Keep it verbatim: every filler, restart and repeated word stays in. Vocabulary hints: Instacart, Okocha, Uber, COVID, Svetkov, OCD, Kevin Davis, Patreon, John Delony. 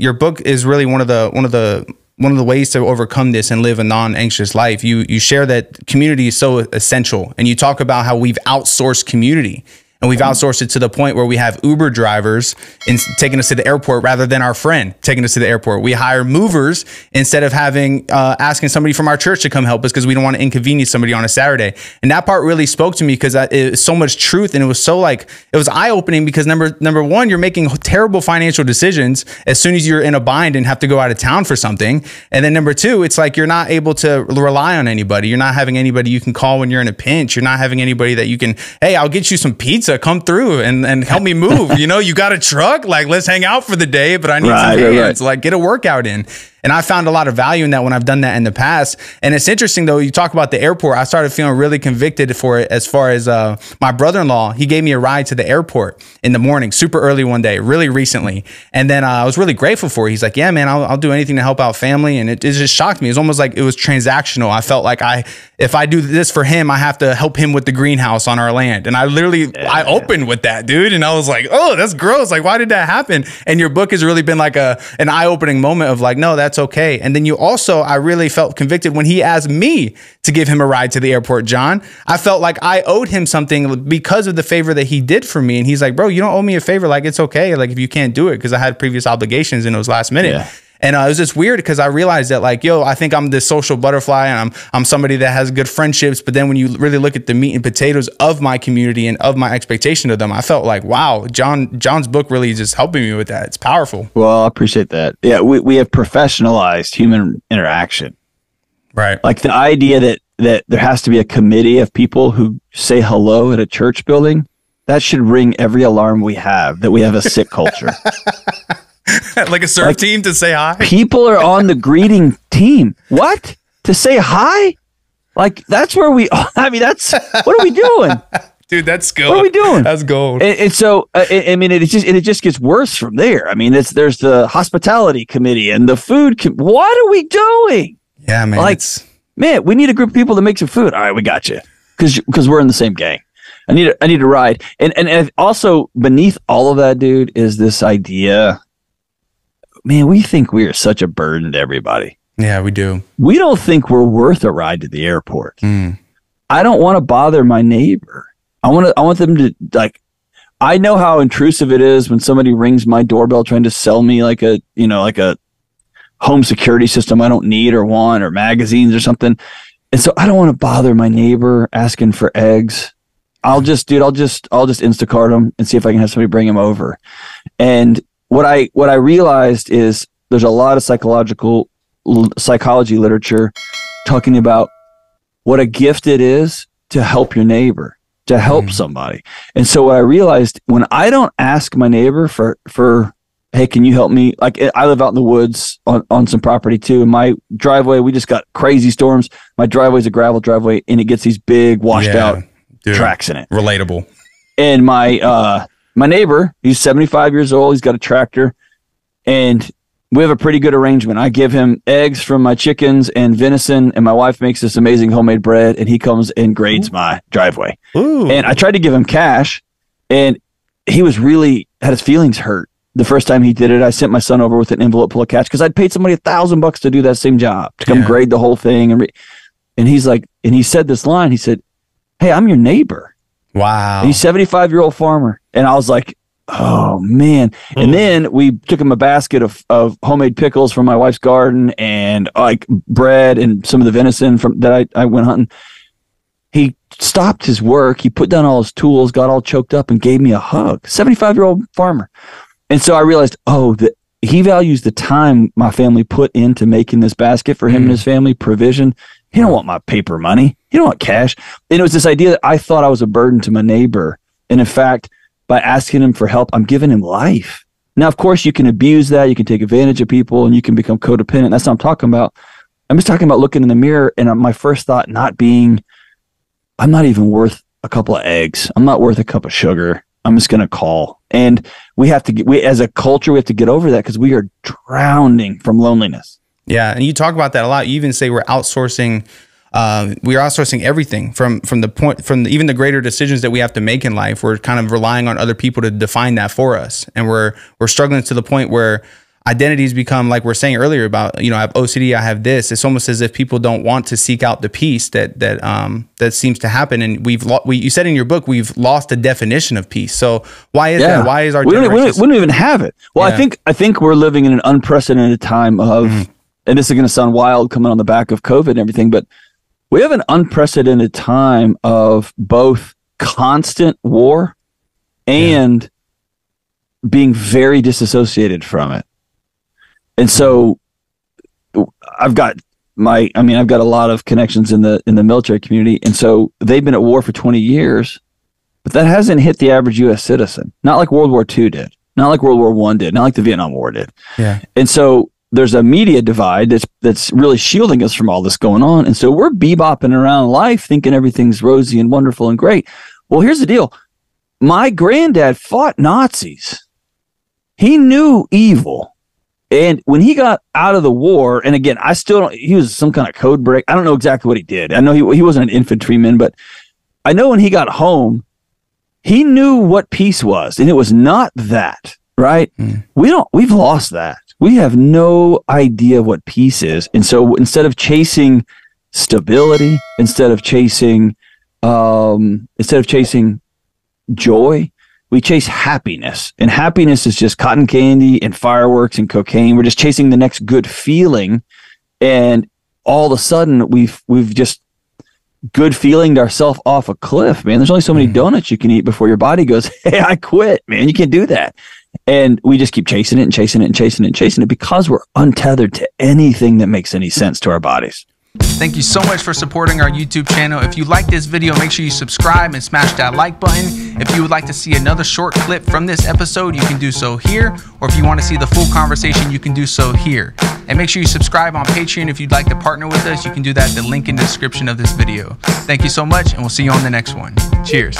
your book is really one of the one of the one of the ways to overcome this and live a non-anxious life. You you share that community is so essential, and you talk about how we've outsourced community. And we've outsourced it to the point where we have Uber drivers in taking us to the airport rather than our friend taking us to the airport. We hire movers instead of having uh, asking somebody from our church to come help us because we don't want to inconvenience somebody on a Saturday. And that part really spoke to me because it's so much truth, and it was so like it was eye opening because number number one, you're making terrible financial decisions as soon as you're in a bind and have to go out of town for something. And then number two, it's like you're not able to rely on anybody. You're not having anybody you can call when you're in a pinch. You're not having anybody that you can, hey, I'll get you some pizza. Come through and, and help me move. You know, you got a truck, like let's hang out for the day, but I need right, some hands, right, right. like get a workout in. And I found a lot of value in that when I've done that in the past. And it's interesting though, you talk about the airport. I started feeling really convicted for it as far as uh, my brother-in-law, he gave me a ride to the airport in the morning, super early one day, really recently. And then uh, I was really grateful for it. He's like, yeah, man, I'll, I'll do anything to help out family. And it, it just shocked me. It's almost like it was transactional. I felt like I, if I do this for him, I have to help him with the greenhouse on our land. And I literally, yeah. I opened with that, dude. And I was like, oh, that's gross. Like, why did that happen? And your book has really been like a, an eye-opening moment of like, no, that's That's okay. And then you also, I really felt convicted when he asked me to give him a ride to the airport, John. I felt like I owed him something because of the favor that he did for me. And he's like, bro, you don't owe me a favor. Like, it's okay. Like, if you can't do it, because I had previous obligations and it was last minute. Yeah. And uh, it was just weird because I realized that like, yo, I think I'm this social butterfly and I'm I'm somebody that has good friendships. But then when you really look at the meat and potatoes of my community and of my expectation of them, I felt like, wow, John John's book really is just helping me with that. It's powerful. Well, I appreciate that. Yeah, we, we have professionalized human interaction. Right. Like the idea that, that there has to be a committee of people who say hello at a church building, that should ring every alarm we have, that we have a sick culture. Like a surf like, team to say hi? People are on the greeting team. What? To say hi? Like, that's where we, I mean, that's, what are we doing? Dude, that's gold. What are we doing? That's gold. And, and so, uh, I mean, it, it just, and it just gets worse from there. I mean, it's, there's the hospitality committee and the food. Com what are we doing? Yeah, man. Like, man, we need a group of people to make some food. All right, we got you. Because because we're in the same gang. I need a, I need a ride. And, and, and also, beneath all of that, dude, is this idea. Man, we think we are such a burden to everybody. Yeah, we do. We don't think we're worth a ride to the airport. Mm. I don't want to bother my neighbor. I want to, I want them to, like, I know how intrusive it is when somebody rings my doorbell trying to sell me like a, you know, like a home security system I don't need or want, or magazines or something. And so I don't want to bother my neighbor asking for eggs. I'll just, dude, I'll just, I'll just Instacart them and see if I can have somebody bring them over. And What I what I realized is there's a lot of psychological psychology literature talking about what a gift it is to help your neighbor, to help mm. somebody. And so what I realized when I don't ask my neighbor for for hey, can you help me? Like, I live out in the woods on on some property too. And my driveway, we just got crazy storms. My driveway's a gravel driveway, and it gets these big washed yeah, out dude, tracks in it. Relatable. And my uh My neighbor, he's seventy-five years old. He's got a tractor, and we have a pretty good arrangement. I give him eggs from my chickens and venison, and my wife makes this amazing homemade bread, and he comes and grades Ooh. my driveway. Ooh. And I tried to give him cash, and he was really had his feelings hurt. The first time he did it, I sent my son over with an envelope full of cash because I'd paid somebody a thousand bucks to do that same job, to come yeah. grade the whole thing. And, re and he's like, and he said this line, he said, "Hey, I'm your neighbor." Wow. And he's a seventy-five-year-old farmer. And I was like, oh, man. Mm. And then we took him a basket of, of homemade pickles from my wife's garden and like bread and some of the venison from that I, I went hunting. He stopped his work. He put down all his tools, got all choked up, and gave me a hug. seventy-five-year-old farmer. And so I realized, oh, that he values the time my family put into making this basket for him mm. and his family, provision. He don't want my paper money. He don't want cash. And it was this idea that I thought I was a burden to my neighbor. And in fact, by asking him for help, I'm giving him life. Now, of course, you can abuse that. You can take advantage of people, and you can become codependent. That's what I'm talking about. I'm just talking about looking in the mirror, and my first thought not being, I'm not even worth a couple of eggs. I'm not worth a cup of sugar. I'm just going to call. And we have to get, we, as a culture, we have to get over that because we are drowning from loneliness. Yeah, and you talk about that a lot. You even say we're outsourcing Um, we're outsourcing everything from, from the point, from the, even the greater decisions that we have to make in life. We're kind of relying on other people to define that for us. And we're, we're struggling to the point where identities become, like we're saying earlier about, you know, I have O C D, I have this. It's almost as if people don't want to seek out the peace that that um, that seems to happen. And we've lo we, you said in your book, we've lost the definition of peace. So why is yeah. that? Why is our we don't, we, don't, we don't even have it? Well, yeah. I think I think we're living in an unprecedented time of, mm. and this is going to sound wild coming on the back of COVID and everything, but we have an unprecedented time of both constant war and yeah. being very disassociated from it. And so I've got my, I mean, I've got a lot of connections in the, in the military community. And so they've been at war for twenty years, but that hasn't hit the average U S citizen. Not like World War Two did, not like World War One did, not like the Vietnam War did. Yeah. And so there's a media divide that's, that's really shielding us from all this going on. And so we're bebopping around life thinking everything's rosy and wonderful and great. Well, here's the deal. My granddad fought Nazis. He knew evil. And when he got out of the war, and again, I still don't, he was some kind of code break. I don't know exactly what he did. I know he, he wasn't an infantryman, but I know when he got home, he knew what peace was. And it was not that, right? Mm. We don't, we've lost that. We have no idea what peace is. And so instead of chasing stability, instead of chasing, um, instead of chasing joy, we chase happiness. And happiness is just cotton candy and fireworks and cocaine. We're just chasing the next good feeling. And all of a sudden we've, we've just good feelinged ourselves off a cliff, man. There's only so many donuts you can eat before your body goes, hey, I quit, man. You can't do that. And we just keep chasing it and chasing it and chasing it and chasing it because we're untethered to anything that makes any sense to our bodies. Thank you so much for supporting our YouTube channel. If you like this video, make sure you subscribe and smash that like button. If you would like to see another short clip from this episode, you can do so here. Or if you want to see the full conversation, you can do so here. And make sure you subscribe on Patreon. If you'd like to partner with us, you can do that at the link in the description of this video. Thank you so much, and we'll see you on the next one. Cheers.